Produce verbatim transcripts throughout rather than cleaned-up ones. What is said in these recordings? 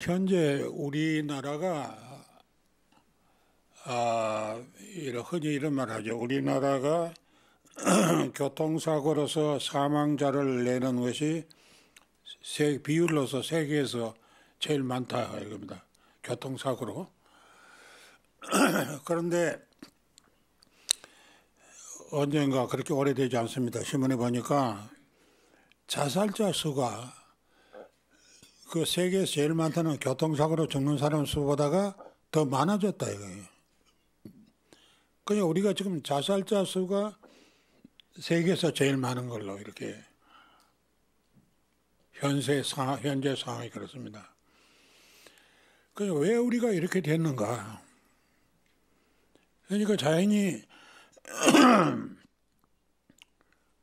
현재 우리나라가 아, 이런, 흔히 이런 말 하죠. 우리나라가 교통사고로서 사망자를 내는 것이 세, 비율로서 세계에서 제일 많다 이겁니다. 교통사고로. 그런데 언젠가, 그렇게 오래되지 않습니다, 신문에 보니까 자살자 수가 그 세계에서 제일 많다는 교통사고로 죽는 사람 수보다가 더 많아졌다 이거예요. 그러니까 우리가 지금 자살자 수가 세계에서 제일 많은 걸로 이렇게 현재 상황, 현재 상황이 그렇습니다. 그러니까 왜 우리가 이렇게 됐는가? 그러니까 자연히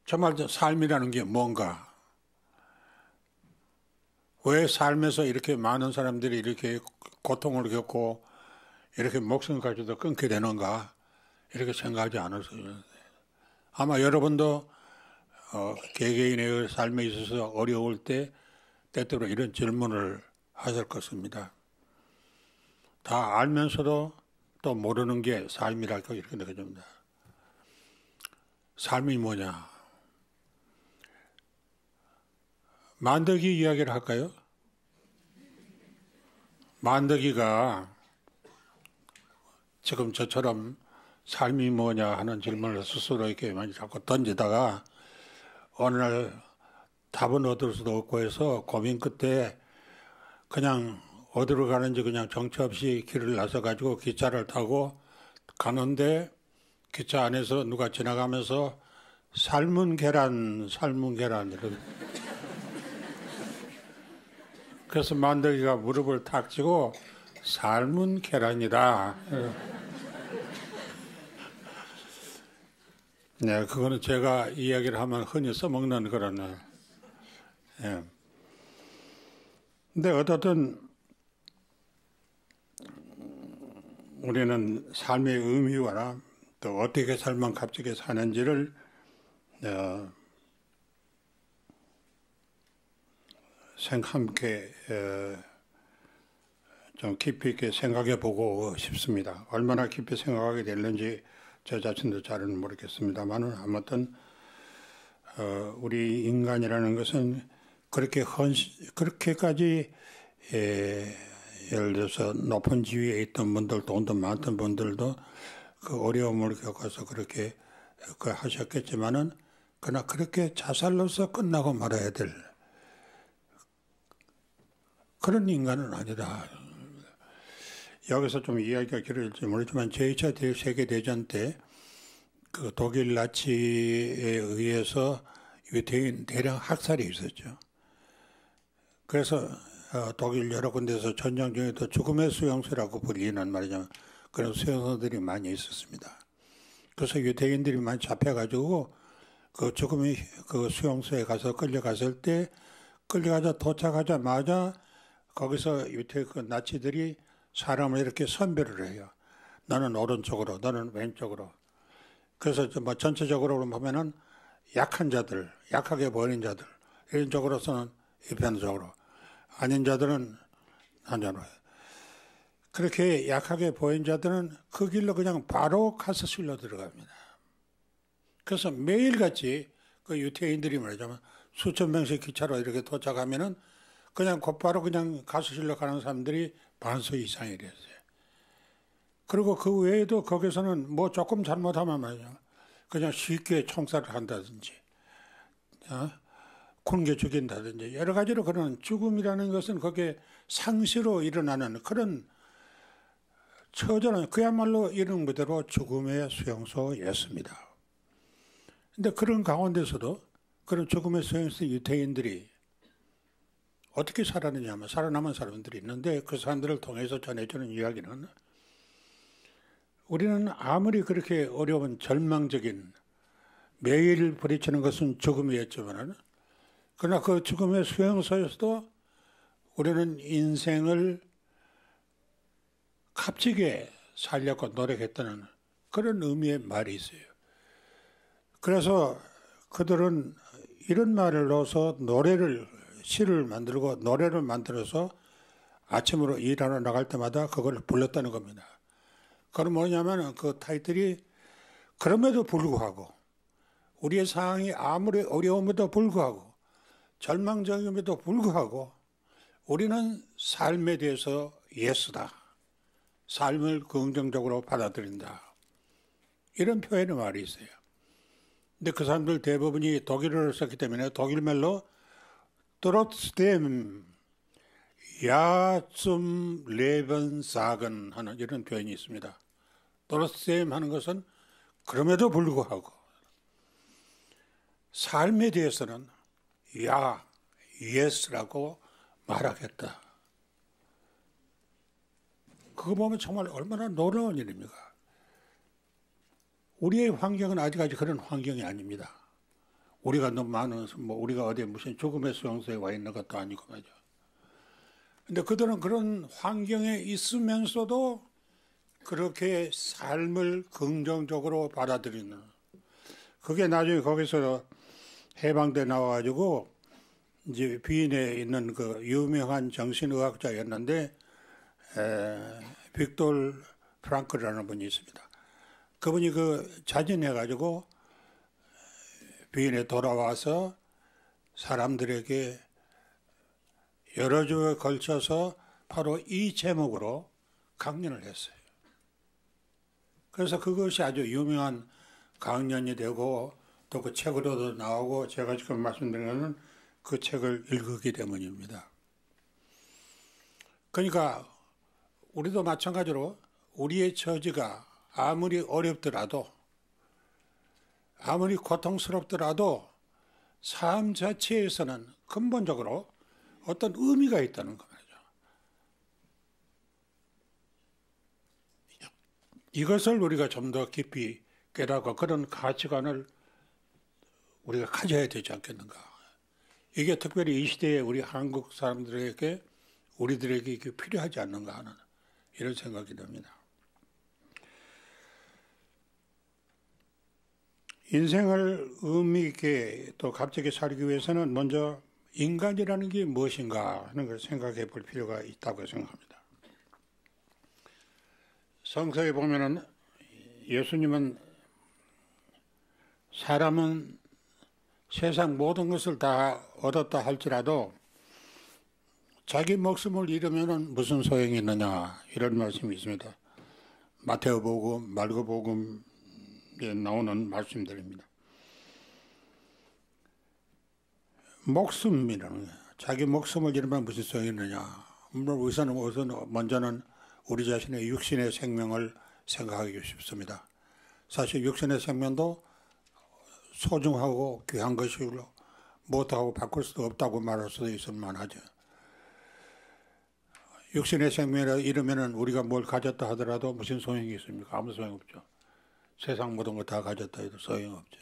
정말 삶이라는 게 뭔가, 왜 삶에서 이렇게 많은 사람들이 이렇게 고통을 겪고 이렇게 목숨까지도 끊게 되는가, 이렇게 생각하지 않았어요. 아마 여러분도 어, 개개인의 삶에 있어서 어려울 때 때때로 이런 질문을 하실 것입니다. 다 알면서도 또 모르는 게 삶이라고 이렇게 느껴집니다. 삶이 뭐냐? 만덕이 이야기를 할까요? 만덕이가 지금 저처럼 삶이 뭐냐 하는 질문을 스스로 이렇게 많이 자꾸 던지다가 어느 날 답은 얻을 수도 없고 해서 고민 끝에 그냥 어디로 가는지 그냥 정처 없이 길을 나서가지고 기차를 타고 가는데, 기차 안에서 누가 지나가면서 삶은 계란, 삶은 계란 이런. 그래서 만덕이가 무릎을 탁 치고 삶은 계란이다. 네, 그거는 제가 이야기를 하면 흔히 써먹는 그런. 예. 근데 어쨌든 우리는 삶의 의미와 또 어떻게 삶은 값지게 사는지를 어, 생각해, 좀 깊이 있게 생각해 보고 싶습니다. 얼마나 깊이 생각하게 됐는지 저 자신도 잘은 모르겠습니다만은, 아무튼 어, 우리 인간이라는 것은 그렇게 헌신, 그렇게까지 예, 예를 들어서 높은 지위에 있던 분들도, 돈도 많던 분들도 그 어려움을 겪어서 그렇게 그 하셨겠지만은, 그러나 그렇게 자살로서 끝나고 말아야 될 그런 인간은 아니다. 여기서 좀 이야기가 길어질지 모르지만 제이 차 세계대전 때 그 독일 나치에 의해서 유대인 대량 학살이 있었죠. 그래서 독일 여러 군데에서 전쟁 중에도 죽음의 수용소라고 불리는, 말이죠, 그런 수용소들이 많이 있었습니다. 그래서 유대인들이 많이 잡혀가지고 그 죽음의 그 수용소에 가서 끌려갔을 때, 끌려가자 도착하자마자 거기서 유태 그 나치들이 사람을 이렇게 선별을 해요. 너는 오른쪽으로, 너는 왼쪽으로. 그래서 뭐 전체적으로 보면은 약한 자들, 약하게 보이는 자들, 이런 쪽으로서는 이편적으로, 아닌 자들은 한자로. 그렇게 약하게 보인 자들은 그 길로 그냥 바로 가서 실로 들어갑니다. 그래서 매일같이 그 유태인들이 말하자면 수천 명씩 기차로 이렇게 도착하면은 그냥 곧바로 그냥 가수실로 가는 사람들이 반수 이상이 됐어요. 그리고 그 외에도 거기서는 뭐 조금 잘못하면 말이죠, 그냥 쉽게 총살을 한다든지, 어? 굶겨 죽인다든지, 여러 가지로 그런 죽음이라는 것은 거기에 상시로 일어나는 그런 처절한, 그야말로 이런 그대로 죽음의 수용소였습니다. 그런데 그런 가운데서도, 그런 죽음의 수용소 유태인들이 어떻게 살았느냐 하면, 살아남은 사람들이 있는데 그 사람들을 통해서 전해주는 이야기는, 우리는 아무리 그렇게 어려운 절망적인, 매일 부딪히는 것은 죽음이었지만은, 그러나 그 죽음의 수용소에서도 우리는 인생을 값지게 살려고 노력했다는 그런 의미의 말이 있어요. 그래서 그들은 이런 말을 넣어서 노래를, 시를 만들고 노래를 만들어서 아침으로 일하러 나갈 때마다 그걸 불렀다는 겁니다. 그건 뭐냐면 그 타이틀이 그럼에도 불구하고 우리의 상황이 아무리 어려움에도 불구하고 절망적임에도 불구하고 우리는 삶에 대해서 예스다. 삶을 긍정적으로 받아들인다. 이런 표현의 말이 있어요. 근데 그 사람들 대부분이 독일어를 썼기 때문에 독일말로 trotzdem, ja zum Leben sagen 하는 이런 표현이 있습니다. trotzdem 하는 것은 그럼에도 불구하고 삶에 대해서는 야, 예스라고 말하겠다. 그거 보면 정말 얼마나 놀라운 일입니까? 우리의 환경은 아직까지 그런 환경이 아닙니다. 우리가 너무 많은, 뭐 우리가 어디에 무슨 죽음의 수용소에 와 있는 것도 아니고 말이죠. 근데 그들은 그런 환경에 있으면서도 그렇게 삶을 긍정적으로 받아들이는, 그게 나중에 거기서 해방돼 나와가지고 이제 비인에 있는 그 유명한 정신의학자였는데 에, 빅돌 프랑크라는 분이 있습니다. 그분이 그 자진해가지고 비인에 돌아와서 사람들에게 여러 주에 걸쳐서 바로 이 제목으로 강연을 했어요. 그래서 그것이 아주 유명한 강연이 되고 또 그 책으로도 나오고 제가 지금 말씀드린 것은 그 책을 읽기 때문입니다. 그러니까 우리도 마찬가지로 우리의 처지가 아무리 어렵더라도 아무리 고통스럽더라도 삶 자체에서는 근본적으로 어떤 의미가 있다는 거죠. 이것을 우리가 좀 더 깊이 깨닫고 그런 가치관을 우리가 가져야 되지 않겠는가. 이게 특별히 이 시대에 우리 한국 사람들에게 우리들에게 이게 필요하지 않는가 하는 이런 생각이 듭니다. 인생을 의미 있게 또 값지게 살기 위해서는 먼저 인간이라는 게 무엇인가 하는 걸 생각해 볼 필요가 있다고 생각합니다. 성서에 보면은 예수님은 사람은 세상 모든 것을 다 얻었다 할지라도 자기 목숨을 잃으면 무슨 소용이 있느냐 이런 말씀이 있습니다. 마태복음, 마가복음에 나오는 말씀들입니다. 목숨이라는 거예요. 자기 목숨을 잃으면 무슨 소용이 있느냐. 물론 우선, 우선 먼저는 우리 자신의 육신의 생명을 생각하기 쉽습니다. 사실 육신의 생명도 소중하고 귀한 것이고 못하고 바꿀 수도 없다고 말할 수도 있을 만하죠. 육신의 생명을 잃으면 우리가 뭘 가졌다 하더라도 무슨 소용이 있습니까? 아무 소용없죠. 세상 모든 거 다 가졌다 해도 소용없죠.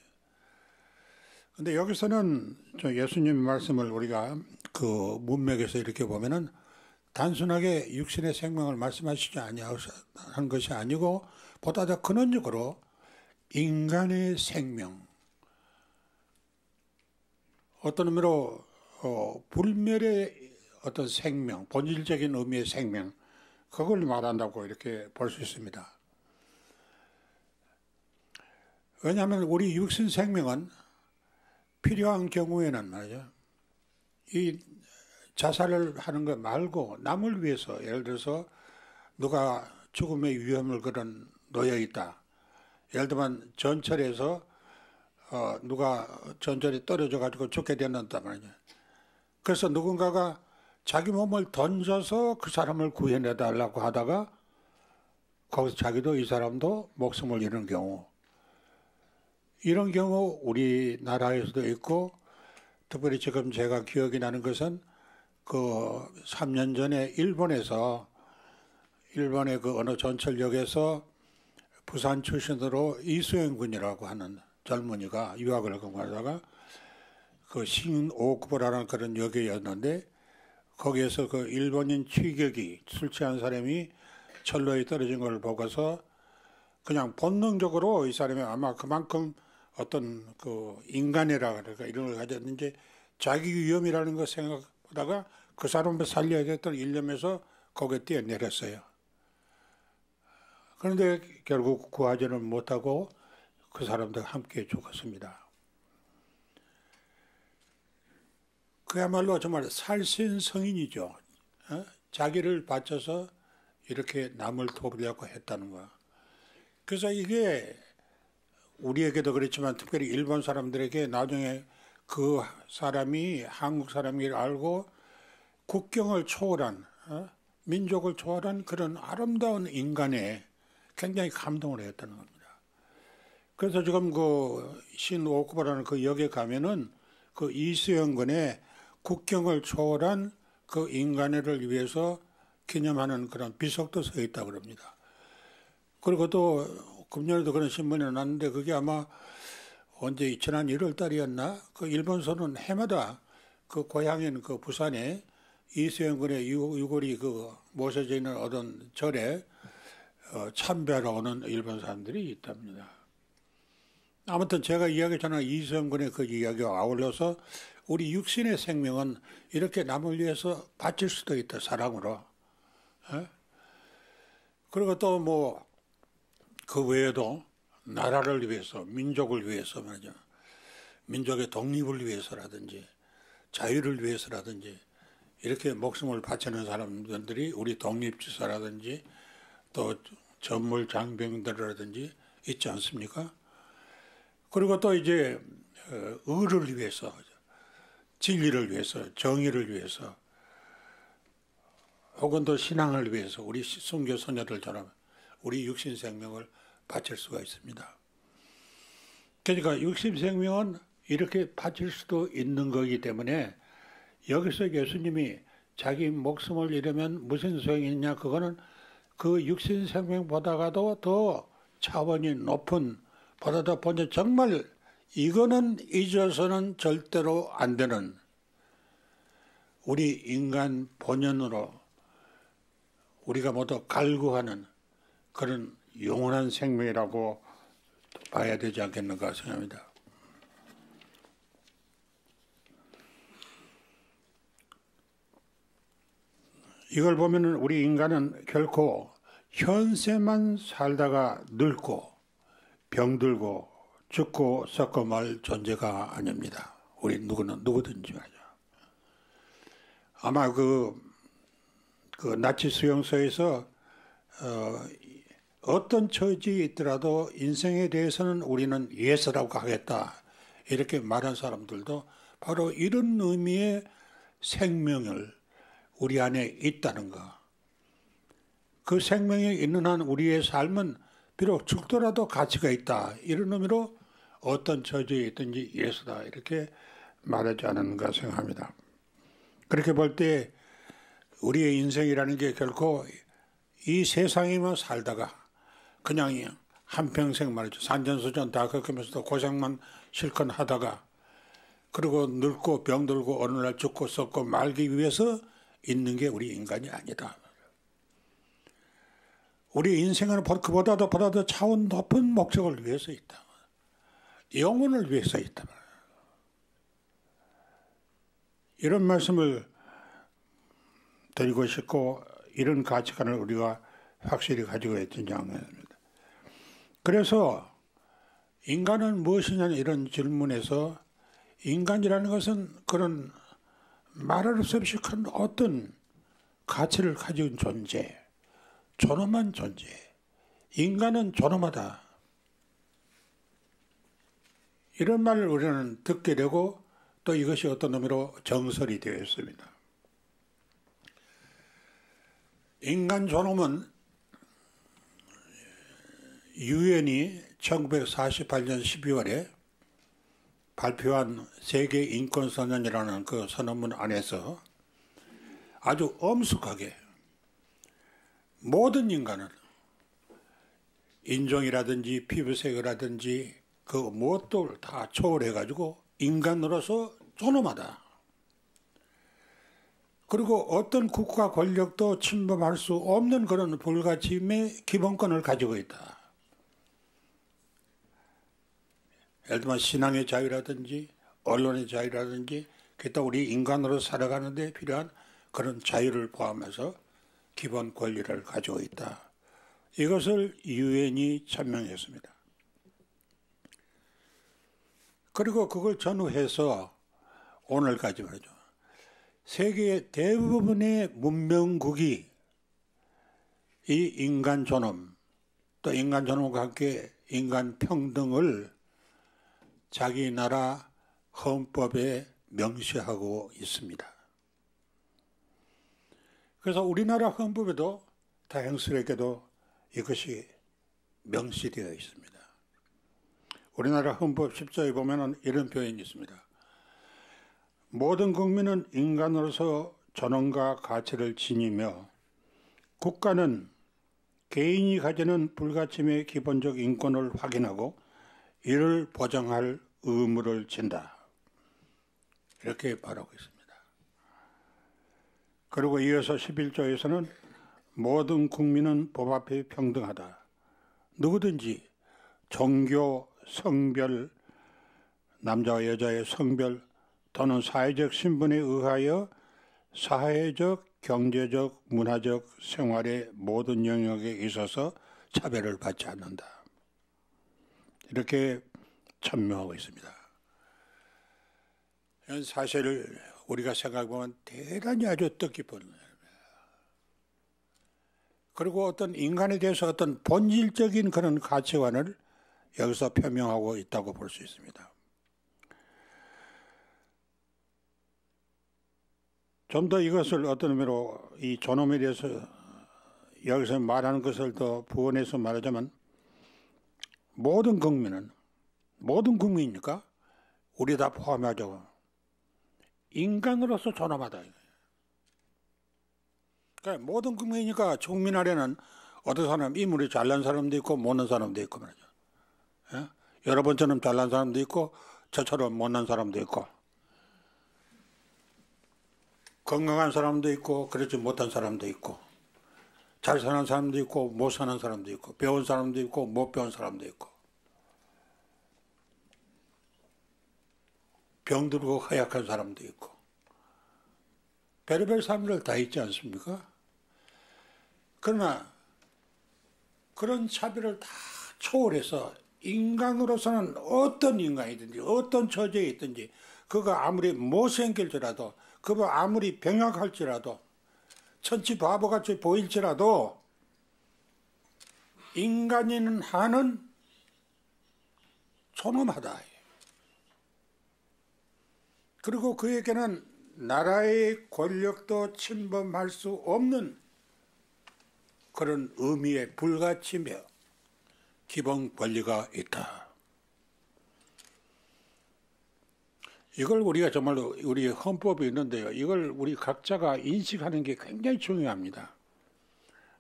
근데 여기서는 저 예수님 말씀을 우리가 그 문맥에서 이렇게 보면은 단순하게 육신의 생명을 말씀하시지 아니한 것이 아니고 보다 더 근원적으로 인간의 생명, 어떤 의미로 어, 불멸의 어떤 생명, 본질적인 의미의 생명, 그걸 말한다고 이렇게 볼 수 있습니다. 왜냐하면 우리 육신 생명은 필요한 경우에는 말이죠, 이 자살을 하는 것 말고 남을 위해서, 예를 들어서 누가 죽음의 위험을 그런 놓여 있다. 예를 들면 전철에서 어, 누가 전철이 떨어져 가지고 죽게 되었다 말이죠. 그래서 누군가가 자기 몸을 던져서 그 사람을 구해내 달라고 하다가 거기서 자기도 이 사람도 목숨을 잃는 경우, 이런 경우 우리나라에서도 있고, 특별히 지금 제가 기억이 나는 것은 그 삼 년 전에 일본에서 일본의 그 어느 전철역에서 부산 출신으로 이수영 군이라고 하는 젊은이가 유학을 공부하다가 그 신오쿠보라는 그런 역이었는데 거기에서 그 일본인 취객이, 술 취한 사람이 철로에 떨어진 걸 보고서 그냥 본능적으로 이 사람이 아마 그만큼 어떤 그 인간이라 그럴까 이런 걸 가졌는지 자기 위험이라는 거 생각하다가 그 사람을 살려야겠다는 일념에서 거기에 뛰어내렸어요. 그런데 결국 구하지는 못하고 그 사람들과 함께 죽었습니다. 그야말로 정말 살신 성인이죠. 어? 자기를 바쳐서 이렇게 남을 돕으려고 했다는 거야. 그래서 이게 우리에게도 그렇지만 특별히 일본 사람들에게 나중에 그 사람이 한국 사람을 알고 국경을 초월한, 어? 민족을 초월한 그런 아름다운 인간에 굉장히 감동을 했다는 겁니다. 그래서 지금 그 신오쿠바라는 그 역에 가면은 그 이수영 군의 국경을 초월한 그 인간애를 위해서 기념하는 그런 비석도 서 있다고 그럽니다. 그리고 또 금년에도 그런 신문이 났는데 그게 아마 언제 지난 일월 달이었나? 그 일본서는 해마다 그 고향인 그 부산에 이수영 군의 유골이 그 모셔져 있는 어떤 절에 어 참배하러 오는 일본 사람들이 있답니다. 아무튼 제가 이야기 전한 이수영 군의 그 이야기와 아울러서 우리 육신의 생명은 이렇게 남을 위해서 바칠 수도 있다, 사랑으로. 에? 그리고 또 뭐 그 외에도 나라를 위해서, 민족을 위해서 말이죠. 민족의 독립을 위해서라든지 자유를 위해서라든지 이렇게 목숨을 바치는 사람들이 우리 독립지사라든지 또 전물 장병들이라든지 있지 않습니까? 그리고 또 이제 의를 위해서, 진리를 위해서, 정의를 위해서, 혹은 또 신앙을 위해서 우리 순교 소녀들처럼 우리 육신 생명을 바칠 수가 있습니다. 그러니까 육신 생명은 이렇게 바칠 수도 있는 거기 때문에 여기서 예수님이 자기 목숨을 잃으면 무슨 소용이 있냐, 그거는 그 육신 생명보다가도 더 차원이 높은, 보다 더 번째 정말 이거는 잊어서는 절대로 안 되는 우리 인간 본연으로 우리가 모두 갈구하는 그런 영원한 생명이라고 봐야 되지 않겠는가 생각합니다. 이걸 보면 우리 인간은 결코 현세만 살다가 늙고 병들고 죽고 썩고 말 존재가 아닙니다. 우리 누구는 누구든지 말이죠. 아마 그, 그 나치 수용소에서 어, 어떤 처지에 있더라도 인생에 대해서는 우리는 예스라고 하겠다 이렇게 말한 사람들도 바로 이런 의미의 생명을 우리 안에 있다는 거. 그 생명이 있는 한 우리의 삶은 비록 죽더라도 가치가 있다. 이런 의미로 어떤 처지에 있든지 예수다. 이렇게 말하지 않은가 생각합니다. 그렇게 볼 때 우리의 인생이라는 게 결코 이 세상에만 살다가 그냥 한평생 말이죠. 산전수전 다 겪으면서도 고생만 실컷 하다가 그리고 늙고 병들고 어느 날 죽고 썩고 말기 위해서 있는 게 우리 인간이 아니다. 우리 인생은 그보다도 보다 더 차원 높은 목적을 위해서 있다. 영혼을 위해서 있다. 이런 말씀을 드리고 싶고 이런 가치관을 우리가 확실히 가지고 있든지 않습니다. 그래서 인간은 무엇이냐는 이런 질문에서 인간이라는 것은 그런 말할 수 없이 큰 어떤 가치를 가진 존재, 존엄한 존재, 인간은 존엄하다. 이런 말을 우리는 듣게 되고 또 이것이 어떤 의미로 정설이 되어 있습니다. 인간 존엄은 유엔이 천구백사십팔년 십이월에 발표한 세계인권선언이라는 그 선언문 안에서 아주 엄숙하게 모든 인간은 인종이라든지 피부색이라든지 그 무엇도 다 초월해가지고 인간으로서 존엄하다. 그리고 어떤 국가 권력도 침범할 수 없는 그런 불가침의 기본권을 가지고 있다. 예를 들면 신앙의 자유라든지 언론의 자유라든지 그게 또 우리 인간으로 살아가는 데 필요한 그런 자유를 포함해서 기본 권리를 가지고 있다. 이것을 유엔이 천명했습니다. 그리고 그걸 전후해서 오늘까지 말이죠. 세계 대부분의 문명국이 이 인간 존엄, 또 인간 존엄과 함께 인간 평등을 자기 나라 헌법에 명시하고 있습니다. 그래서 우리나라 헌법에도 다행스럽게도 이것이 명시되어 있습니다. 우리나라 헌법 십 조에 보면 이런 표현이 있습니다. 모든 국민은 인간으로서 존엄과 가치를 지니며 국가는 개인이 가지는 불가침의 기본적 인권을 확인하고 이를 보장할 의무를 진다. 이렇게 말하고 있습니다. 그리고 이어서 십일 조에서는 모든 국민은 법 앞에 평등하다. 누구든지 종교, 성별, 남자와 여자의 성별 또는 사회적 신분에 의하여 사회적, 경제적, 문화적 생활의 모든 영역에 있어서 차별을 받지 않는다. 이렇게 천명하고 있습니다. 사실 우리가 생각해보면 대단히 아주 뜻깊은 일입니다. 그리고 어떤 인간에 대해서 어떤 본질적인 그런 가치관을 여기서 표명하고 있다고 볼 수 있습니다. 좀 더 이것을 어떤 의미로 이 존엄에 대해서 여기서 말하는 것을 더 부원해서 말하자면, 모든 국민은, 모든 국민이니까 우리 다 포함하죠. 인간으로서 존엄하다. 그러니까 모든 국민이니까 국민 아래는 어떤 사람, 인물이 잘난 사람도 있고 못난 사람도 있고 말이죠. 예? 여러분처럼 잘난 사람도 있고 저처럼 못난 사람도 있고 건강한 사람도 있고 그렇지 못한 사람도 있고 잘 사는 사람도 있고 못 사는 사람도 있고 배운 사람도 있고 못 배운 사람도 있고 병들고 허약한 사람도 있고 별의별 사람들 다 있지 않습니까? 그러나 그런 차별을 다 초월해서 인간으로서는 어떤 인간이든지 어떤 처지에 있든지 그가 아무리 못생길지라도 그가 아무리 병약할지라도 천치 바보같이 보일지라도 인간인 한은 존엄하다. 그리고 그에게는 나라의 권력도 침범할 수 없는 그런 의미의 불가침이며 기본 권리가 있다. 이걸 우리가 정말로 우리 헌법이 있는데요. 이걸 우리 각자가 인식하는 게 굉장히 중요합니다.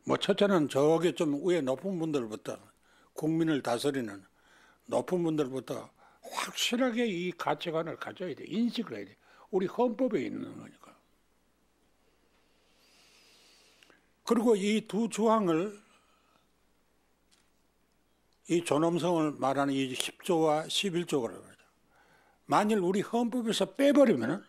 뭐 첫째는 저기 좀 위에 높은 분들부터 국민을 다스리는 높은 분들부터 확실하게 이 가치관을 가져야 돼. 인식을 해야 돼. 우리 헌법에 있는 거니까. 그리고 이 두 조항을 이 존엄성을 말하는 이 십 조와 십일 조가 말이죠. 만일 우리 헌법에서 빼버리면은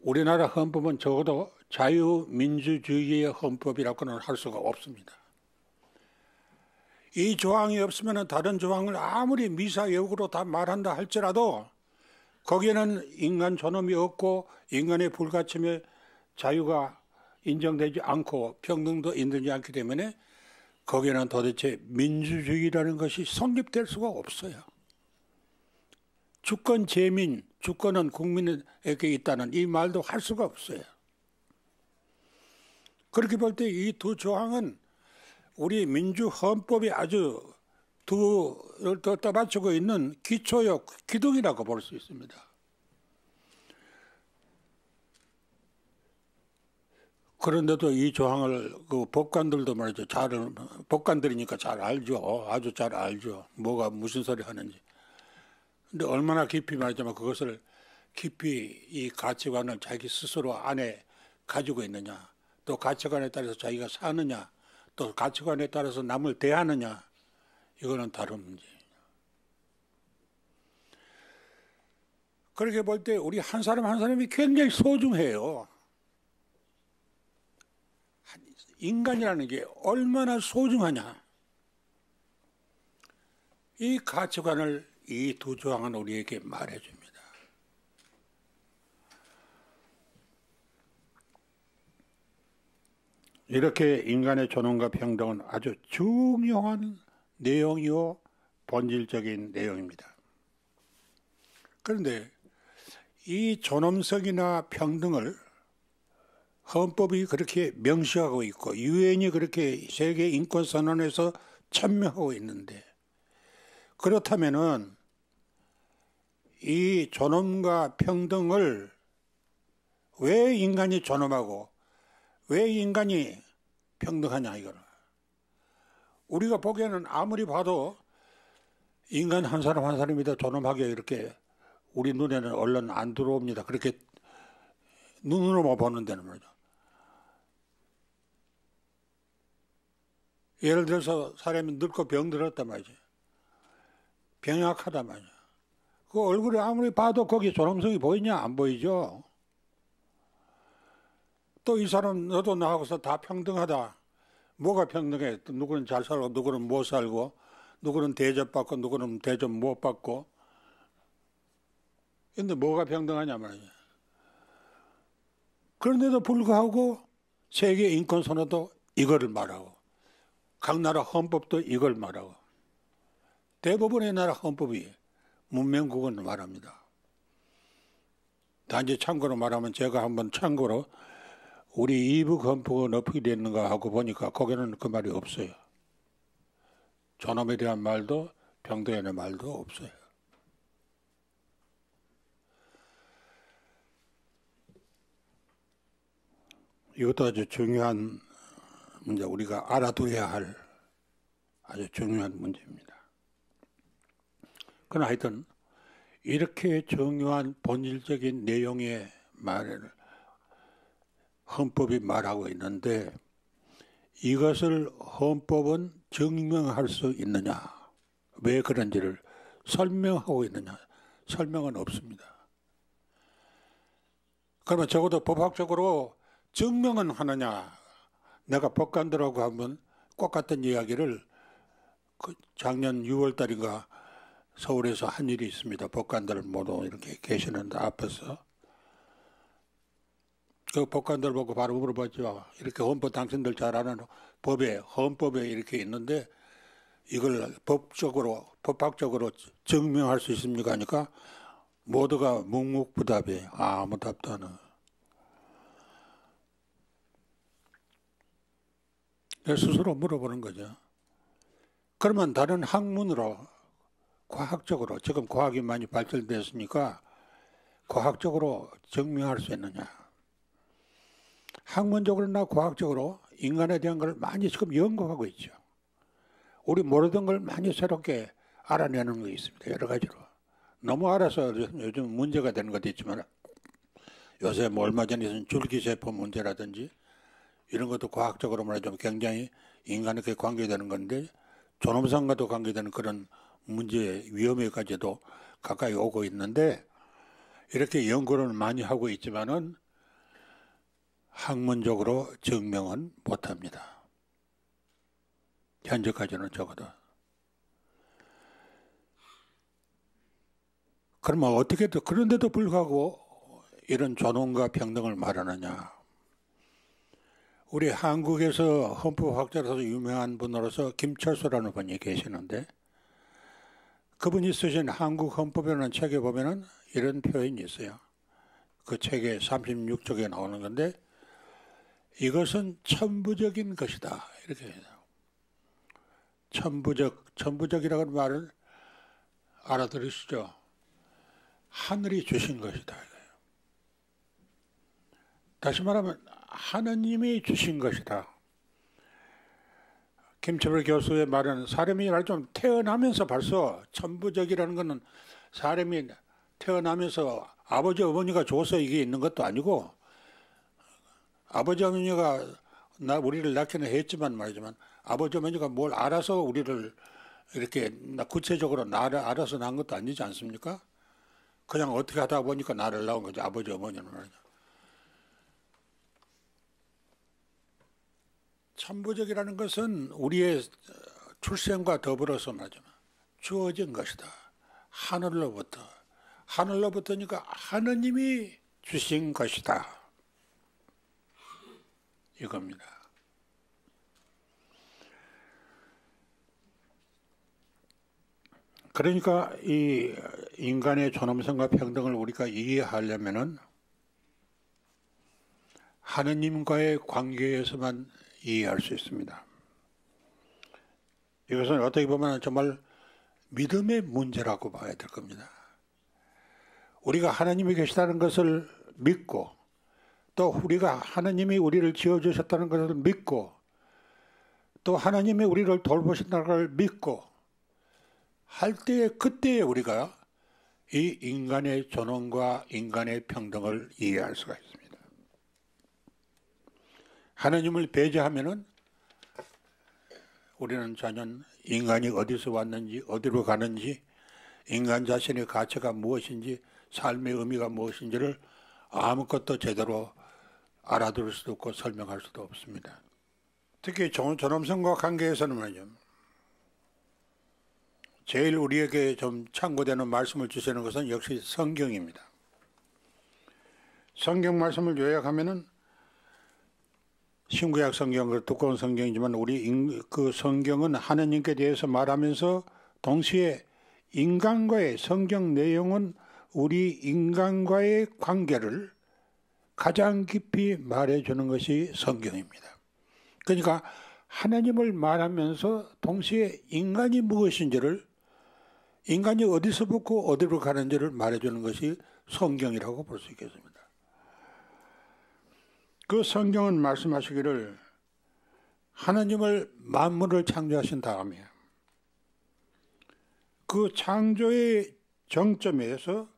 우리나라 헌법은 적어도 자유민주주의의 헌법이라고는 할 수가 없습니다. 이 조항이 없으면 다른 조항을 아무리 미사여구로 다 말한다 할지라도 거기에는 인간 존엄이 없고 인간의 불가침에 자유가 인정되지 않고 평등도 인정되지 않기 때문에 거기에는 도대체 민주주의라는 것이 성립될 수가 없어요. 주권 재민, 주권은 국민에게 있다는 이 말도 할 수가 없어요. 그렇게 볼 때 이 두 조항은 우리 민주 헌법이 아주 두를 떠받치고 있는 기초의 기둥이라고 볼 수 있습니다. 그런데도 이 조항을 그 법관들도 말이죠. 잘 법관들이니까 잘 알죠. 아주 잘 알죠. 뭐가 무슨 소리 하는지. 근데 얼마나 깊이 말이지만 그것을 깊이 이 가치관을 자기 스스로 안에 가지고 있느냐. 또 가치관에 따라서 자기가 사느냐. 또 가치관에 따라서 남을 대하느냐, 이거는 다른 문제입니다. 그렇게 볼 때 우리 한 사람 한 사람이 굉장히 소중해요. 인간이라는 게 얼마나 소중하냐. 이 가치관을 이 두 조항은 우리에게 말해줍니다. 이렇게 인간의 존엄과 평등은 아주 중요한 내용이요 본질적인 내용입니다. 그런데 이 존엄성이나 평등을 헌법이 그렇게 명시하고 있고 유엔이 그렇게 세계인권선언에서 천명하고 있는데, 그렇다면은 이 존엄과 평등을 왜 인간이 존엄하고 왜 인간이 평등하냐, 이거는. 우리가 보기에는 아무리 봐도 인간 한 사람 한 사람이 다 존엄하게 이렇게 우리 눈에는 얼른 안 들어옵니다. 그렇게 눈으로만 보는 데는 말이죠. 예를 들어서 사람이 늙고 병들었단 말이지. 병약하단 말이죠. 그 얼굴이 아무리 봐도 거기 존엄성이 보이냐? 안 보이죠. 또 이 사람 너도 나하고서 다 평등하다. 뭐가 평등해? 누구는 잘 살고 누구는 못 살고 누구는 대접받고 누구는 대접 못 받고. 근데 뭐가 평등하냐 말이야. 그런데도 불구하고 세계인권선언도 이거를 말하고 각 나라 헌법도 이걸 말하고 대부분의 나라 헌법이 문명국은 말합니다. 단지 참고로 말하면, 제가 한번 참고로 우리 이북 헌법은 어떻게 됐는가 하고 보니까 거기는 그 말이 없어요. 존엄에 대한 말도 평등에 대한 말도 없어요. 이것도 아주 중요한 문제, 우리가 알아두어야 할 아주 중요한 문제입니다. 그러나 하여튼 이렇게 중요한 본질적인 내용의 말을 헌법이 말하고 있는데, 이것을 헌법은 증명할 수 있느냐, 왜 그런지를 설명하고 있느냐, 설명은 없습니다. 그러면 적어도 법학적으로 증명은 하느냐. 내가 법관들하고 한번 꼭 같은 이야기를 그 작년 유월 달인가 서울에서 한 일이 있습니다. 법관들 모두 이렇게 계시는데 앞에서 그 법관들 보고 바로 물어봤죠. 이렇게 헌법 당신들 잘 아는 법에, 헌법에 이렇게 있는데 이걸 법적으로, 법학적으로 증명할 수 있습니까? 하니까 모두가 묵묵부답해. 아, 아무 답도 안 해. 스스로 물어보는 거죠. 그러면 다른 학문으로 과학적으로, 지금 과학이 많이 발전됐으니까 과학적으로 증명할 수 있느냐. 학문적으로나 과학적으로 인간에 대한 걸 많이 지금 연구하고 있죠. 우리 모르던 걸 많이 새롭게 알아내는 게 있습니다. 여러 가지로. 너무 알아서 요즘 문제가 되는 것도 있지만, 요새 뭐 얼마 전에는 줄기세포 문제라든지 이런 것도 과학적으로 말하자면 굉장히 인간에게 관계되는 건데, 존엄성과도 관계되는 그런 문제 위험에까지도 가까이 오고 있는데, 이렇게 연구를 많이 하고 있지만은 학문적으로 증명은 못합니다. 현재까지는 적어도. 그러면 어떻게, 그런데도 불구하고 이런 존엄과 평등을 말하느냐. 우리 한국에서 헌법학자로서 유명한 분으로서 김철수라는 분이 계시는데, 그분이 쓰신 한국 헌법이라는 책에 보면은 이런 표현이 있어요. 그 책의 삼십육 쪽에 나오는 건데, 이것은 천부적인 것이다. 이렇게 해요. 천부적, 천부적이라는 말을 알아들으시죠? 하늘이 주신 것이다. 다시 말하면 하느님이 주신 것이다. 김철수 교수의 말은, 사람이 좀 태어나면서 벌써 천부적이라는 것은 사람이 태어나면서 아버지 어머니가 줘서 이게 있는 것도 아니고, 아버지 어머니가 나 우리를 낳기는 했지만 말이지만 아버지 어머니가 뭘 알아서 우리를 이렇게 구체적으로 나를 알아서 낳은 것도 아니지 않습니까? 그냥 어떻게 하다 보니까 나를 낳은 거지, 아버지 어머니는 말이죠. 천부적이라는 것은 우리의 출생과 더불어서 말하자면 주어진 것이다. 하늘로부터. 하늘로부터니까 하느님이 주신 것이다. 이겁니다. 그러니까 이 인간의 존엄성과 평등을 우리가 이해하려면은 하느님과의 관계에서만 이해할 수 있습니다. 이것은 어떻게 보면 정말 믿음의 문제라고 봐야 될 겁니다. 우리가 하나님이 계시다는 것을 믿고, 또 우리가 하나님이 우리를 지어주셨다는 것을 믿고, 또 하나님이 우리를 돌보신다는 것을 믿고 할 때에, 그때에 우리가 이 인간의 존엄과 인간의 평등을 이해할 수가 있습니다. 하나님을 배제하면은 우리는 전혀 인간이 어디서 왔는지, 어디로 가는지, 인간 자신의 가치가 무엇인지, 삶의 의미가 무엇인지를 아무것도 제대로 알아들을 수도 없고 설명할 수도 없습니다. 특히 존엄성과 관계에서는 말이죠. 제일 우리에게 좀 참고되는 말씀을 주시는 것은 역시 성경입니다. 성경 말씀을 요약하면은 신구약 성경, 그 두꺼운 성경이지만 우리 그 성경은 하느님께 대해서 말하면서 동시에 인간과의, 성경 내용은 우리 인간과의 관계를 가장 깊이 말해주는 것이 성경입니다. 그러니까 하나님을 말하면서 동시에 인간이 무엇인지를, 인간이 어디서 붙고 어디로 가는지를 말해주는 것이 성경이라고 볼 수 있겠습니다. 그 성경은 말씀하시기를 하나님을 만물을 창조하신 다음에 그 창조의 정점에서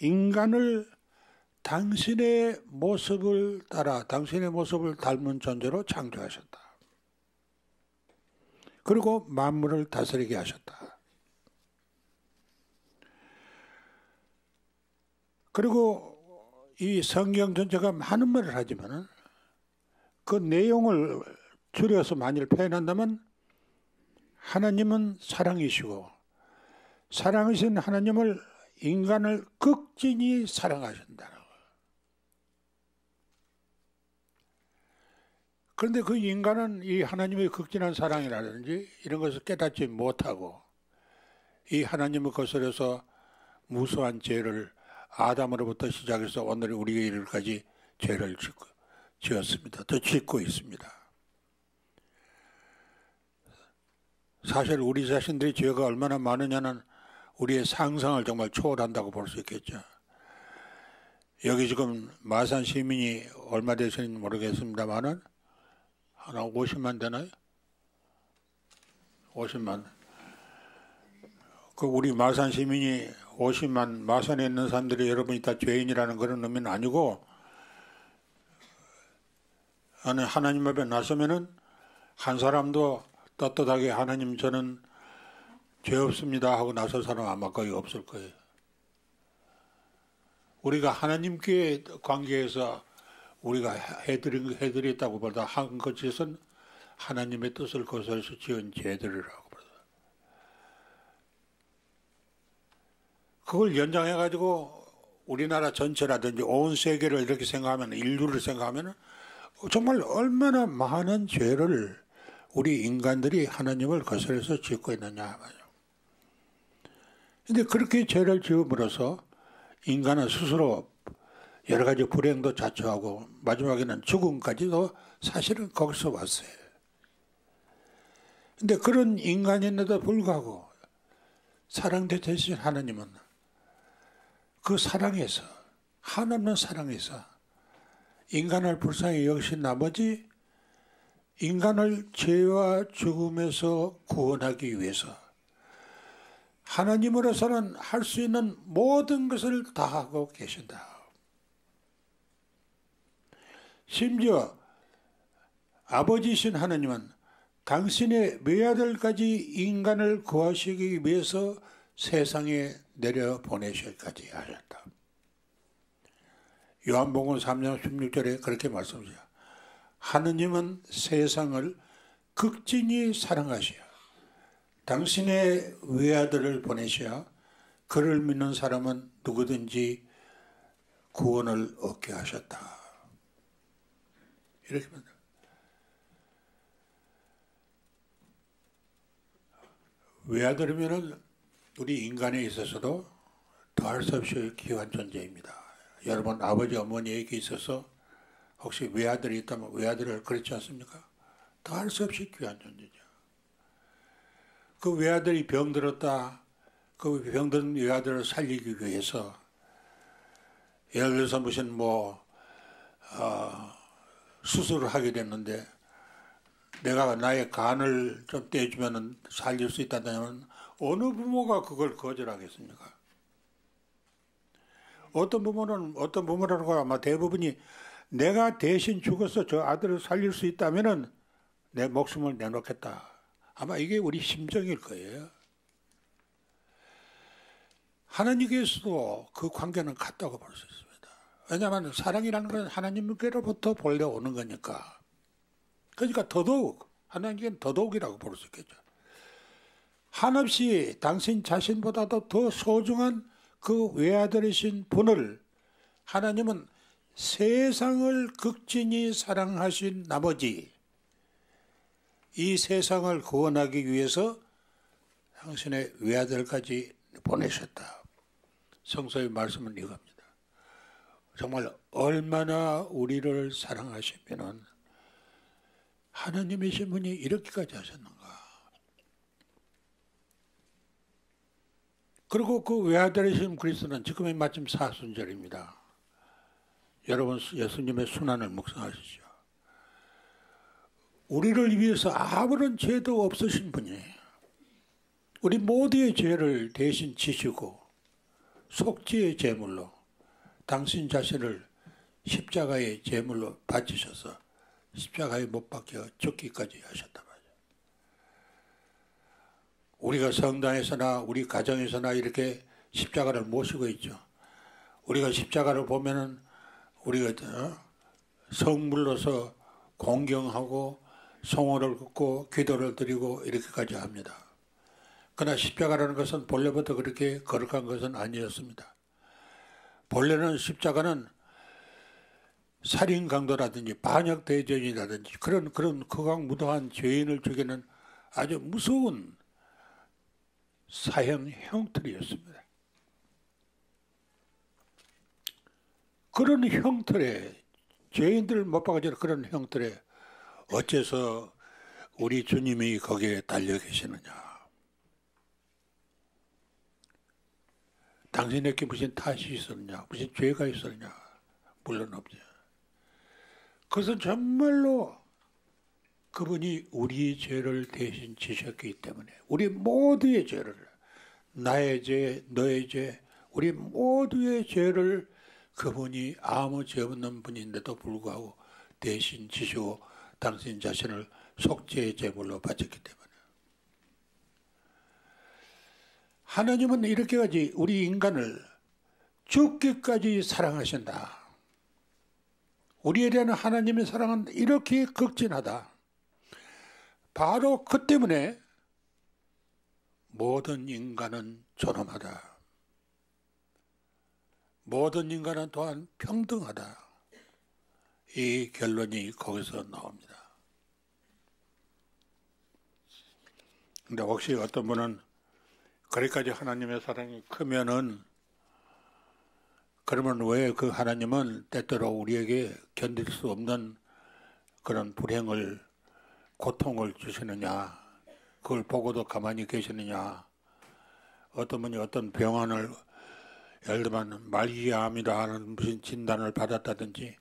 인간을 당신의 모습을 따라, 당신의 모습을 닮은 존재로 창조하셨다. 그리고 만물을 다스리게 하셨다. 그리고 이 성경 전체가 많은 말을 하지만 그 내용을 줄여서 만일 표현한다면, 하나님은 사랑이시고 사랑이신 하나님을, 인간을 극진히 사랑하신다는 거예요. 그런데 그 인간은 이 하나님의 극진한 사랑이라든지 이런 것을 깨닫지 못하고, 이 하나님을 거스려서 무수한 죄를, 아담으로부터 시작해서 오늘 우리의 이르기까지 죄를 짓고, 지었습니다. 또 짓고 있습니다. 사실 우리 자신들이 죄가 얼마나 많으냐는 우리의 상상을 정말 초월한다고 볼 수 있겠죠. 여기 지금 마산 시민이 얼마 되시는지 모르겠습니다만은 한 오십만 되나요? 오십만. 그 우리 마산 시민이 오십만, 마산에 있는 사람들이 여러분이 다 죄인이라는 그런 의미는 아니고, 아니 하나님 앞에 나서면은 한 사람도 떳떳하게 하나님 저는 죄 없습니다 하고 나설 사람 아마 거의 없을 거예요. 우리가 하나님께 관계에서 우리가 해드린, 해드렸다고 보다 한 것은 하나님의 뜻을 거슬려서 지은 죄들이라고. 그걸 연장해가지고 우리나라 전체라든지 온 세계를 이렇게 생각하면, 인류를 생각하면 정말 얼마나 많은 죄를 우리 인간들이 하나님을 거스려서 짓고 있느냐. 그런데 그렇게 죄를 지음으로써 인간은 스스로 여러 가지 불행도 자초하고 마지막에는 죽음까지도 사실은 거기서 왔어요. 그런데 그런 인간인데도 불구하고 사랑대 되신 하나님은 그 사랑에서, 한없는 사랑에서 인간을 불쌍히 여기신 나머지, 인간을 죄와 죽음에서 구원하기 위해서 하나님으로서는 할 수 있는 모든 것을 다 하고 계신다. 심지어 아버지이신 하나님은 당신의 외아들까지 인간을 구하시기 위해서 세상에 내려보내시기까지 하셨다. 요한복음 삼 장 십육 절에 그렇게 말씀하세요. 하느님은 세상을 극진히 사랑하시어 당신의 외아들을 보내시어 그를 믿는 사람은 누구든지 구원을 얻게 하셨다. 이렇게 말합니다. 외아들이면 우리 인간에 있어서도 더할 수 없이 귀한 존재입니다. 여러분 아버지 어머니에게 있어서 혹시 외아들이 있다면 외아들을 그렇지 않습니까? 더할 수 없이 귀한 존재죠. 그 외아들이 병들었다. 그 병든 외아들을 살리기 위해서 예를 들어서 무슨 뭐 어, 수술을 하게 됐는데 내가 나의 간을 좀 떼주면 살릴 수 있다면 어느 부모가 그걸 거절하겠습니까? 어떤 부모는 어떤 부모라고 아마 대부분이 내가 대신 죽어서 저 아들을 살릴 수 있다면은 내 목숨을 내놓겠다. 아마 이게 우리 심정일 거예요. 하나님께서도 그 관계는 같다고 볼 수 있습니다. 왜냐하면 사랑이라는 건 하나님께로부터 본래 오는 거니까. 그러니까 더더욱 하나님께는 더더욱이라고 볼 수 있겠죠. 한없이 당신 자신보다도 더 소중한 그 외아들이신 분을 하나님은 세상을 극진히 사랑하신 나머지 이 세상을 구원하기 위해서 당신의 외아들까지 보내셨다. 성서의 말씀은 이겁니다. 정말 얼마나 우리를 사랑하시면 하나님이신 분이 이렇게까지 하셨는가. 그리고 그 외아들이신 그리스도는 지금이 마침 사순절입니다. 여러분 예수님의 순환을 묵상하시죠. 우리를 위해서 아무런 죄도 없으신 분이에요. 우리 모두의 죄를 대신 지시고 속죄의 제물로 당신 자신을 십자가의 제물로 바치셔서 십자가에 못 박혀 죽기까지 하셨다 말이야. 우리가 성당에서나 우리 가정에서나 이렇게 십자가를 모시고 있죠. 우리가 십자가를 보면은 우리가 성물로서 공경하고 송호를 긋고 기도를 드리고 이렇게까지 합니다. 그러나 십자가라는 것은 본래부터 그렇게 거룩한 것은 아니었습니다. 본래는 십자가는 살인 강도라든지 반역 대죄인이라든지 그런 그런 극악무도한 죄인을 죽이는 아주 무서운 사형 형틀이었습니다. 그런 형틀에 죄인들을 못 박아주는 그런 형틀에 어째서 우리 주님이 거기에 달려 계시느냐. 당신에게 무슨 탓이 있었느냐, 무슨 죄가 있었느냐, 물론 없죠. 그것은 정말로 그분이 우리의 죄를 대신 지셨기 때문에 우리 모두의 죄를, 나의 죄, 너의 죄, 우리 모두의 죄를 그분이 아무 죄 없는 분인데도 불구하고 대신 지시고 당신 자신을 속죄의 제물로 바쳤기 때문에 하나님은 이렇게까지 우리 인간을 죽기까지 사랑하신다. 우리에 대한 하나님의 사랑은 이렇게 극진하다. 바로 그 때문에 모든 인간은 존엄하다. 모든 인간은 또한 평등하다. 이 결론이 거기서 나옵니다. 근데 혹시 어떤 분은 그렇게까지 하나님의 사랑이 크면은 그러면 왜 그 하나님은 때때로 우리에게 견딜 수 없는 그런 불행을 고통을 주시느냐, 그걸 보고도 가만히 계시느냐. 어떤 분이 어떤 병환을 예를 들면 말기암이라 하는 무슨 진단을 받았다든지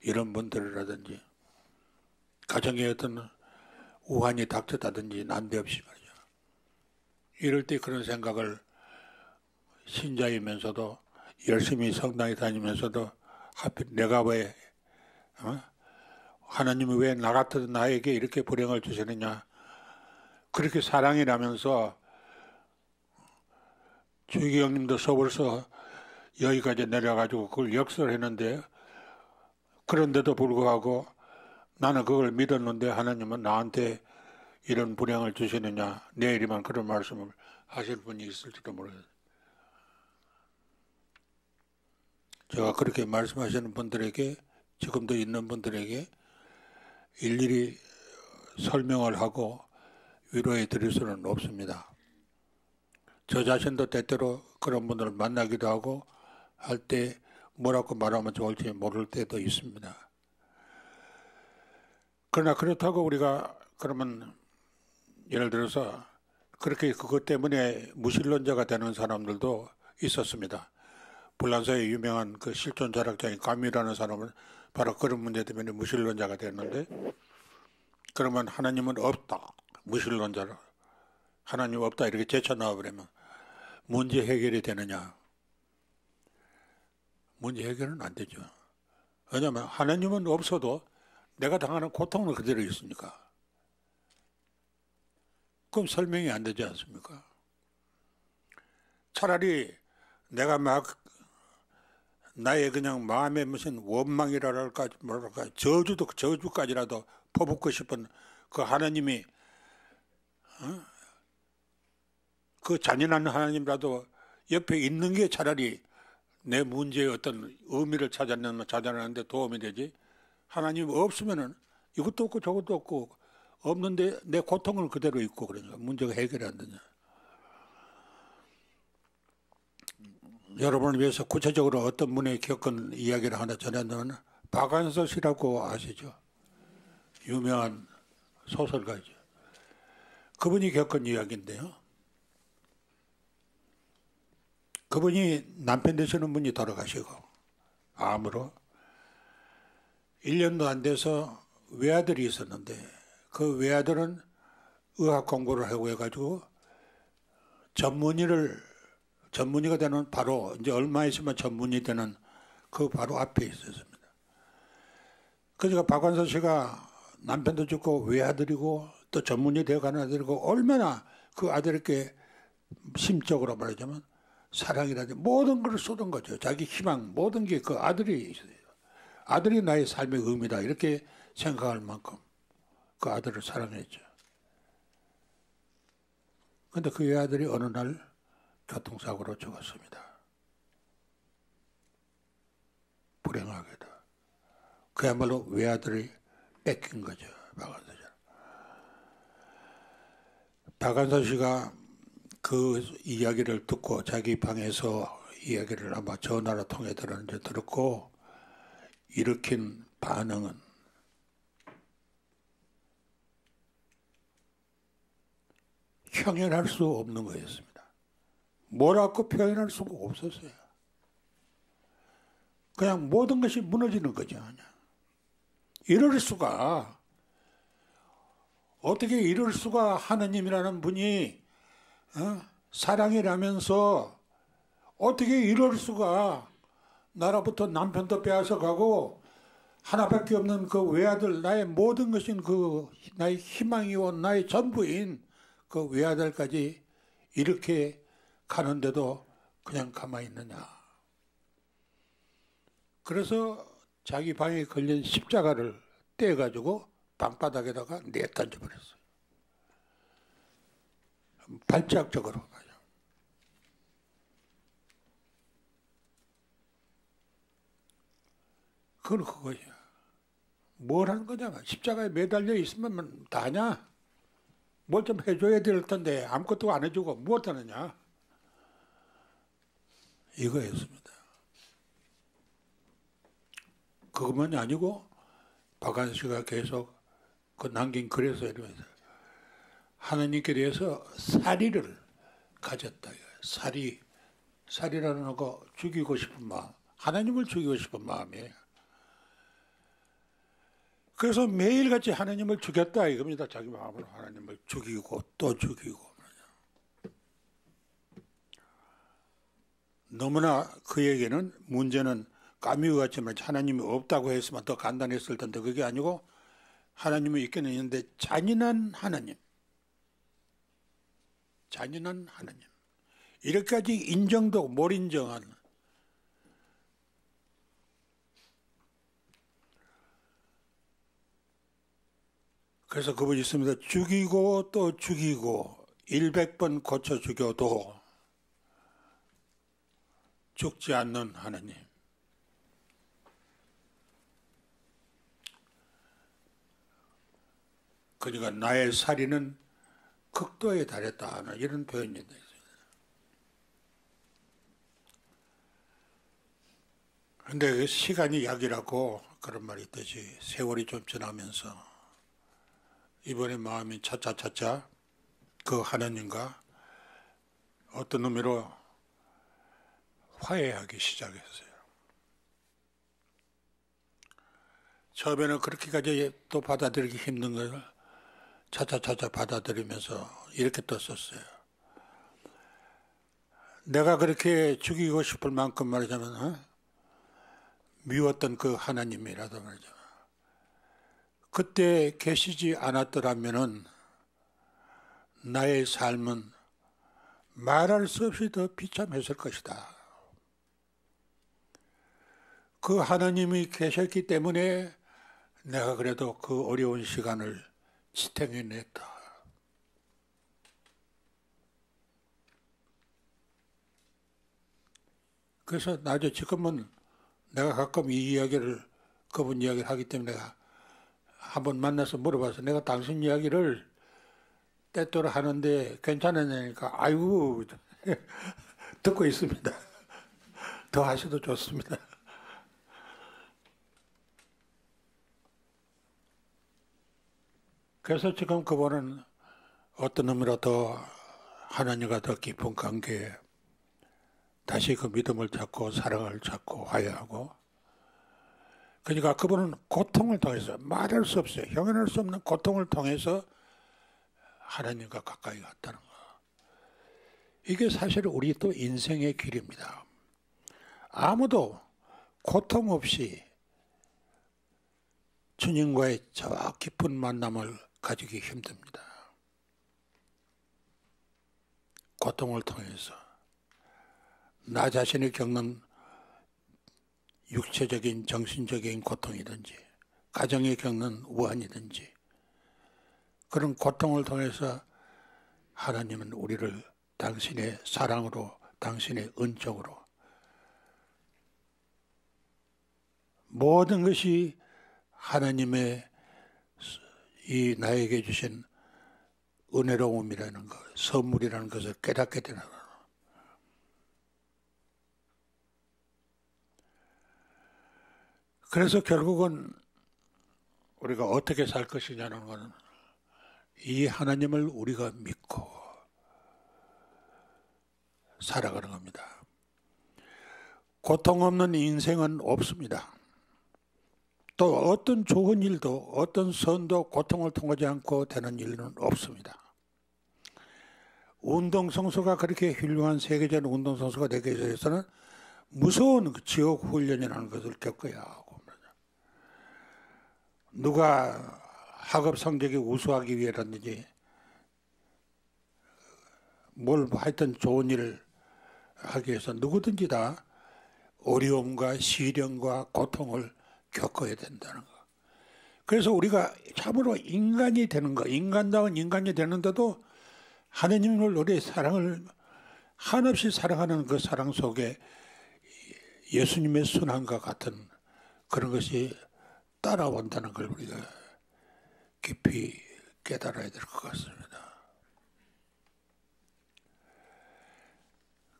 이런 분들이라든지 가정에 어떤 우환이 닥쳤다든지 난데없이 말이죠. 이럴 때 그런 생각을 신자이면서도 열심히 성당에 다니면서도 하필 내가 왜 어? 하나님이 왜 나 같은 나에게 이렇게 불행을 주시느냐 그렇게 사랑이라면서 주기 형님도 서울서 여기까지 내려가지고 그걸 역설했는데 그런데도 불구하고 나는 그걸 믿었는데 하나님은 나한테 이런 분양을 주시느냐, 내일이면 그런 말씀을 하실 분이 있을지도 모르겠어요. 제가 그렇게 말씀하시는 분들에게, 지금도 있는 분들에게 일일이 설명을 하고 위로해 드릴 수는 없습니다. 저 자신도 때때로 그런 분들을 만나기도 하고 할 때 뭐라고 말하면 좋을지 모를 때도 있습니다. 그러나 그렇다고 우리가 그러면 예를 들어서 그렇게 그것 때문에 무신론자가 되는 사람들도 있었습니다. 불란서의 유명한 그 실존 절학자인 감유라는 사람은 바로 그런 문제 때문에 무신론자가 됐는데, 그러면 하나님은 없다, 무신론자로 하나님 없다 이렇게 제쳐나와버리면 문제 해결이 되느냐? 문제 해결은 안 되죠. 왜냐하면 하나님은 없어도 내가 당하는 고통은 그대로 있으니까. 그럼 설명이 안 되지 않습니까? 차라리 내가 막 나의 그냥 마음에 무슨 원망이랄까 뭐랄까 저주도 저주까지라도 퍼붓고 싶은 그 하나님이, 어? 그 잔인한 하나님이라도 옆에 있는 게 차라리 내 문제의 어떤 의미를 찾아내는 찾아내는데 도움이 되지. 하나님 없으면은 이것도 없고 저것도 없고. 없는데 내 고통은 그대로 있고 그러니까 문제가 해결이 안 되냐. 여러분을 위해서 구체적으로 어떤 분이 겪은 이야기를 하나 전하면, 박완서 씨라고 아시죠? 유명한 소설가죠. 그분이 겪은 이야기인데요. 그분이 남편 되시는 분이 돌아가시고 암으로 일 년도 안 돼서 외아들이 있었는데, 그 외아들은 의학 공부를 하고 해가지고 전문의를, 전문의가 되는 바로, 이제 얼마 있으면 전문의 되는 그 바로 앞에 있었습니다. 그러니까 박완서 씨가 남편도 죽고 외아들이고 또 전문의 되어가는 아들이고 얼마나 그 아들에게 심적으로 말하자면 사랑이라든지 모든 걸 쏟은 거죠. 자기 희망, 모든 게 그 아들이 있어요. 아들이 나의 삶의 의미다 이렇게 생각할 만큼 그 아들을 사랑했죠. 그런데 그 외아들이 어느 날 교통사고로 죽었습니다. 불행하게도. 그야말로 외아들이 뺏긴 거죠. 박완서 씨. 박완서 씨가 그 이야기를 듣고 자기 방에서 이야기를 아마 전화를 통해 들었는지 들었고, 일으킨 반응은 표현할 수 없는 거였습니다. 뭐라고 표현할 수가 없었어요. 그냥 모든 것이 무너지는 거죠. 그냥. 이럴 수가, 어떻게 이럴 수가, 하나님이라는 분이, 어? 사랑이라면서 어떻게 이럴 수가, 나로부터 남편도 빼앗아 가고 하나밖에 없는 그 외아들, 나의 모든 것인 그 나의 희망이고 나의 전부인 그 외아들까지 이렇게 가는데도 그냥 가만히 있느냐. 그래서 자기 방에 걸린 십자가를 떼가지고 방바닥에다가 내던져 버렸어요. 발작적으로. 그건 그거야. 뭘 하는 거냐. 십자가에 매달려 있으면 다 하냐. 뭘 좀 해줘야 될 텐데 아무것도 안 해주고 무엇하느냐, 이거였습니다. 그것만이 아니고 박완서 씨가 계속 그 남긴 글에서 이러면서 하나님께 대해서 사리를 가졌다. 사리, 사리라는 거 죽이고 싶은 마음, 하나님을 죽이고 싶은 마음이에요. 그래서 매일같이 하나님을 죽였다 이겁니다. 자기 마음으로 하나님을 죽이고 또 죽이고. 너무나 그에게는 문제는 까미와 같이 하나님이 없다고 했으면 더 간단했을 텐데 그게 아니고, 하나님이 있기는 있는데 잔인한 하나님. 잔인한 하나님. 이렇게까지 인정도 못 인정한. 그래서 그분이 있습니다. 죽이고 또 죽이고 일백 번 고쳐 죽여도 죽지 않는 하나님. 그러니까 나의 살인은 극도에 달했다 하는 이런 표현이 있습니다. 근데 시간이 약이라고 그런 말이 있듯이 세월이 좀 지나면서 이번에 마음이 차차차차 그 하나님과 어떤 의미로 화해하기 시작했어요. 처음에는 그렇게까지 또 받아들이기 힘든 걸 차차차차 받아들이면서 이렇게 또 썼어요. 내가 그렇게 죽이고 싶을 만큼 말하자면 어? 미웠던 그 하나님이라도 말이죠. 그때 계시지 않았더라면은 나의 삶은 말할 수 없이 더 비참했을 것이다. 그 하나님이 계셨기 때문에 내가 그래도 그 어려운 시간을 지탱해냈다. 그래서 나도 지금은 내가 가끔 이 이야기를 그분 이야기를 하기 때문에 내가 한번 만나서 물어봐서 내가 당신 이야기를 때때로 하는데 괜찮으냐니까 아이고 듣고 있습니다. 더 하셔도 좋습니다. 그래서 지금 그분은 어떤 의미로 더 하나님과 더 깊은 관계에 다시 그 믿음을 찾고 사랑을 찾고 화해하고, 그러니까 그분은 고통을 통해서 말할 수 없어요. 형언할 수 없는 고통을 통해서 하나님과 가까이 갔다는 거. 이게 사실 우리 또 인생의 길입니다. 아무도 고통 없이 주님과의 저 깊은 만남을 가지기 힘듭니다. 고통을 통해서. 나 자신이 겪는 육체적인 정신적인 고통이든지 가정이 겪는 우환이든지 그런 고통을 통해서 하나님은 우리를 당신의 사랑으로 당신의 은총으로 모든 것이 하나님의 이 나에게 주신 은혜로움이라는 것, 선물이라는 것을 깨닫게 되는 것. 그래서 결국은 우리가 어떻게 살 것이냐는 것은 이 하나님을 우리가 믿고 살아가는 겁니다. 고통 없는 인생은 없습니다. 또 어떤 좋은 일도 어떤 선도 고통을 통하지 않고 되는 일은 없습니다. 운동선수가 그렇게 훌륭한 세계적인 운동선수가 되기 위해서는 무서운 지옥 훈련이라는 것을 겪어야 하고, 누가 학업 성적이 우수하기 위해라든지 뭘 하여튼 좋은 일을 하기 위해서 누구든지 다 어려움과 시련과 고통을 겪어야 된다는 거. 그래서 우리가 참으로 인간이 되는 거, 인간다운 인간이 되는데도 하나님을 우리의 사랑을 한없이 사랑하는 그 사랑 속에 예수님의 순환과 같은 그런 것이 따라온다는 걸 우리가 깊이 깨달아야 될 것 같습니다.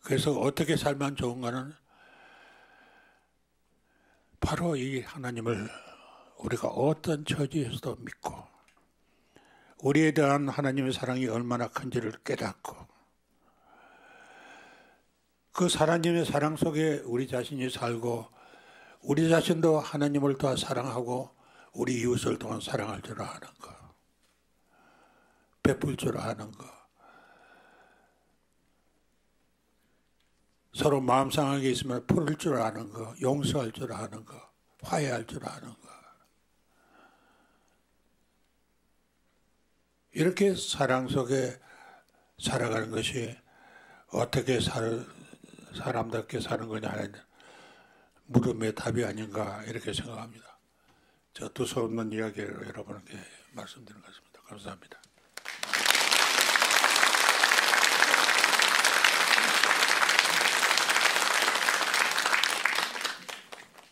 그래서 어떻게 살면 좋은가는 바로 이 하나님을 우리가 어떤 처지에서도 믿고 우리에 대한 하나님의 사랑이 얼마나 큰지를 깨닫고 그 하나님의 사랑 속에 우리 자신이 살고 우리 자신도 하나님을 더 사랑하고 우리 이웃을 더 사랑할 줄 아는 거, 베풀 줄 아는 거, 서로 마음 상하게 있으면 풀을 줄 아는 거, 용서할 줄 아는 거, 화해할 줄 아는 거. 이렇게 사랑 속에 살아가는 것이 어떻게 살, 사람답게 사는 거냐 하는 물음의 답이 아닌가 이렇게 생각합니다. 저 두서없는 이야기를 여러분께 말씀드린 것입니다. 감사합니다.